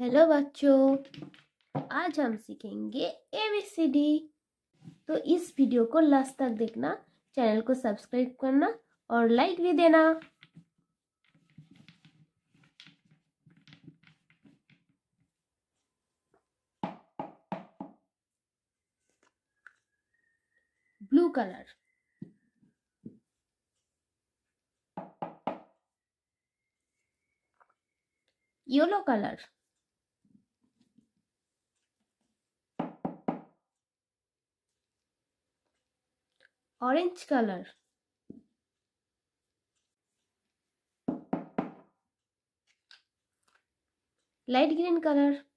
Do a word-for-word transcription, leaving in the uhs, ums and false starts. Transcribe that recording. Hello बच्चों, आज हम सीखेंगे ए बी सी डी। तो इस वीडियो को लास्ट तक देखना, चैनल को सब्सक्राइब करना और लाइक भी देना। Blue colour, yellow colour, orange colour, light green colour,